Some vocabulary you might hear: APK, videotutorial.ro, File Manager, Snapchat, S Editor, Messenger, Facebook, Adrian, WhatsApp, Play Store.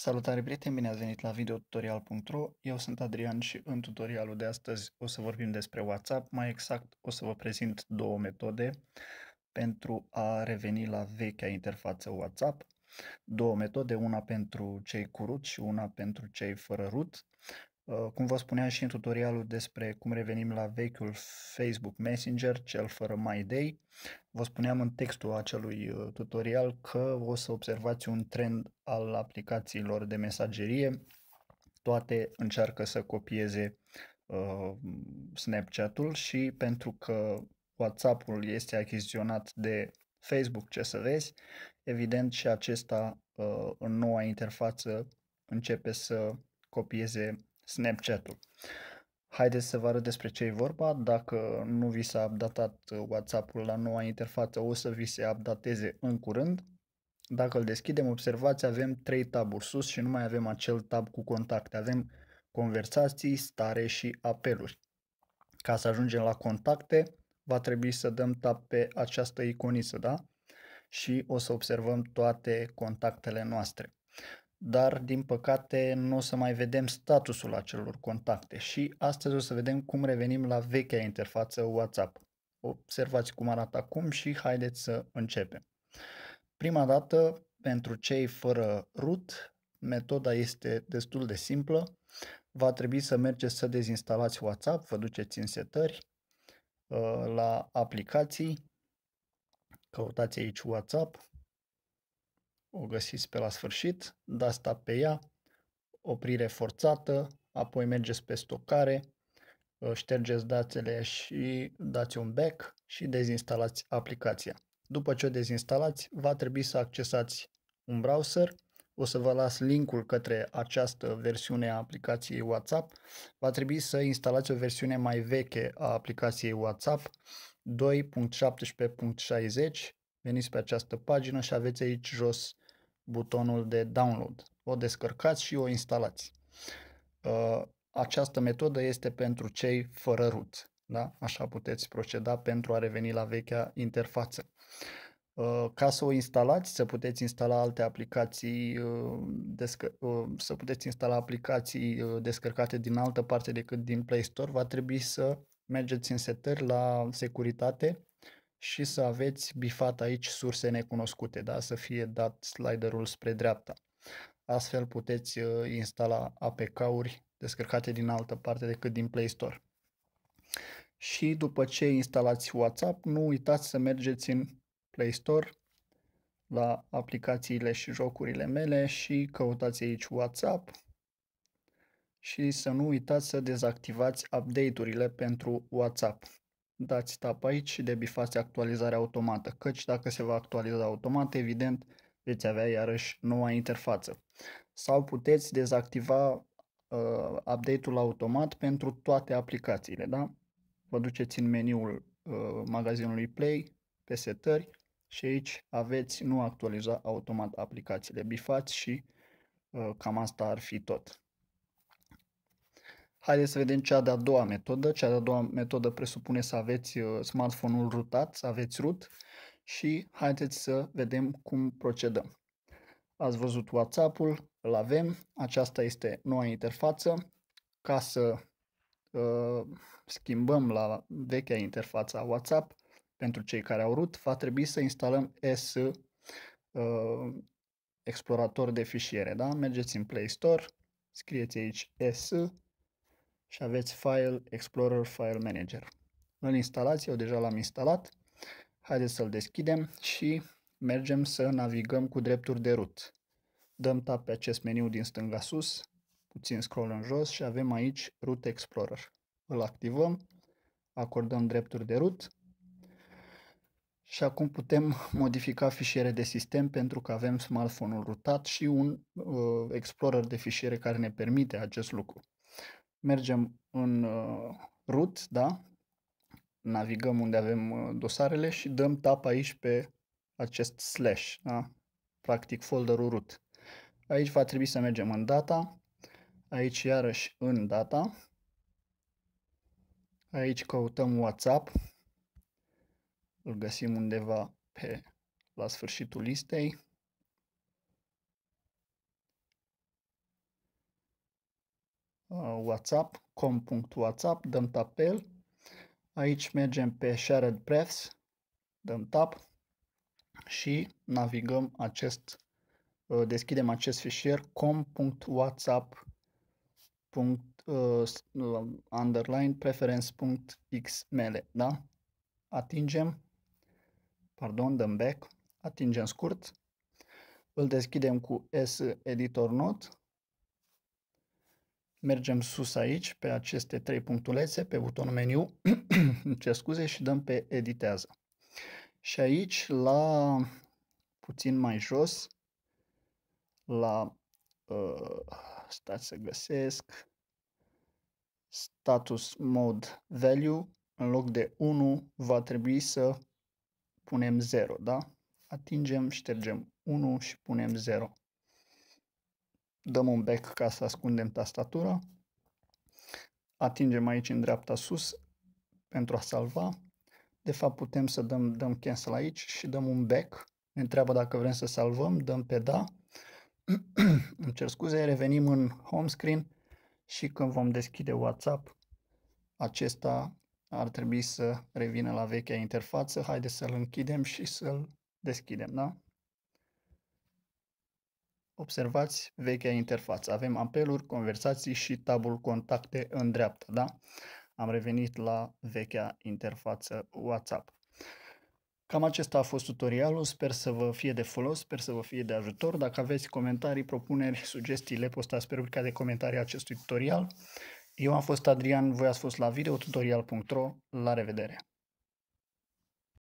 Salutare prieteni, bine ați venit la videotutorial.ro. Eu sunt Adrian și în tutorialul de astăzi o să vorbim despre WhatsApp. Mai exact o să vă prezint două metode pentru a reveni la vechea interfață WhatsApp. Două metode, una pentru cei cu root și una pentru cei fără root. Cum vă spuneam și în tutorialul despre cum revenim la vechiul Facebook Messenger, cel fără My Day, vă spuneam în textul acelui tutorial că o să observați un trend al aplicațiilor de mesagerie. Toate încearcă să copieze Snapchat-ul și pentru că WhatsApp-ul este achiziționat de Facebook, ce să vezi, evident și acesta în noua interfață începe să copieze Snapchat-ul. Haideți să vă arăt despre ce e vorba. Dacă nu vi s-a updatat WhatsApp-ul la noua interfață, o să vi se updateze în curând. Dacă îl deschidem, observați, avem 3 taburi sus și nu mai avem acel tab cu contacte. Avem conversații, stare și apeluri. Ca să ajungem la contacte, va trebui să dăm tap pe această iconiță, da? Și o să observăm toate contactele noastre. Dar din păcate nu o să mai vedem statusul acelor contacte și astăzi o să vedem cum revenim la vechea interfață WhatsApp. Observați cum arată acum și haideți să începem. Prima dată, pentru cei fără root, metoda este destul de simplă. Va trebui să mergeți să dezinstalați WhatsApp, vă duceți în setări, la aplicații, căutați aici WhatsApp. O găsiți pe la sfârșit, dați tap pe ea, oprire forțată, apoi mergeți pe stocare, ștergeți datele și dați un back și dezinstalați aplicația. După ce o dezinstalați, va trebui să accesați un browser. O să vă las linkul către această versiune a aplicației WhatsApp. Va trebui să instalați o versiune mai veche a aplicației WhatsApp 2.17.60. Veniți pe această pagină și aveți aici jos butonul de download. O descărcați și o instalați. Această metodă este pentru cei fără root. Da? Așa puteți proceda pentru a reveni la vechea interfață. Ca să o instalați, să puteți instala alte aplicații, să puteți instala aplicații descărcate din altă parte decât din Play Store, va trebui să mergeți în setări la securitate și să aveți bifat aici surse necunoscute, da? Să fie dat sliderul spre dreapta. Astfel puteți instala APK-uri descărcate din altă parte decât din Play Store. Și după ce instalați WhatsApp, nu uitați să mergeți în Play Store la aplicațiile și jocurile mele și căutați aici WhatsApp și să nu uitați să dezactivați update-urile pentru WhatsApp. Dați tap aici și debifați actualizarea automată, căci dacă se va actualiza automat, evident, veți avea iarăși noua interfață. Sau puteți dezactiva update-ul automat pentru toate aplicațiile, da? Vă duceți în meniul magazinului Play, pe setări și aici aveți nu actualiza automat aplicațiile. Bifați și cam asta ar fi tot. Haideți să vedem cea de-a doua metodă. Cea de-a doua metodă presupune să aveți smartphone-ul rutat, să aveți root și haideți să vedem cum procedăm. Ați văzut WhatsApp-ul, îl avem, aceasta este noua interfață. Ca să schimbăm la vechea interfața WhatsApp, pentru cei care au root, va trebui să instalăm S explorator de fișiere. Da? Mergeți în Play Store, scrieți aici S și aveți File Explorer, File Manager. Îl instalați, eu deja l-am instalat. Haideți să-l deschidem și mergem să navigăm cu drepturi de root. Dăm tap pe acest meniu din stânga sus, puțin scroll în jos și avem aici Root Explorer. Îl activăm, acordăm drepturi de root. Și acum putem modifica fișiere de sistem pentru că avem smartphone-ul rutat și un explorer de fișiere care ne permite acest lucru. Mergem în root, da? Navigăm unde avem dosarele și dăm tap aici pe acest slash, da? Practic folderul root. Aici va trebui să mergem în data, aici iarăși în data, aici căutăm WhatsApp. Îl găsim undeva la sfârșitul listei WhatsApp, com.whatsapp, dăm tap pe el. Aici mergem pe Shared Paths, dăm tap și navigăm deschidem acest fișier com.whatsapp_preference.xml, da? Dăm back, atingem scurt, îl deschidem cu S Editor Note, mergem sus aici pe aceste trei punctulețe, pe butonul meniu, și dăm pe editează. Și aici, la puțin mai jos, la stați să găsesc status mode value, în loc de 1 va trebui să punem 0, da? Atingem, ștergem 1 și punem 0. Dăm un back ca să ascundem tastatura. Atingem aici în dreapta sus pentru a salva. De fapt putem să dăm cancel aici și dăm un back. Ne întreabă dacă vrem să salvăm, dăm pe da. Revenim în home screen și când vom deschide WhatsApp, acesta ar trebui să revină la vechea interfață. Haideți să-l închidem și să-l deschidem, da? Observați vechea interfață. Avem apeluri, conversații și tabul contacte în dreapta, da? Am revenit la vechea interfață WhatsApp. Cam acesta a fost tutorialul. Sper să vă fie de folos, sper să vă fie de ajutor. Dacă aveți comentarii, propuneri, sugestii, le postați pe rubrica de comentarii acestui tutorial. Eu am fost Adrian, voi ați fost la videotutorial.ro. La revedere!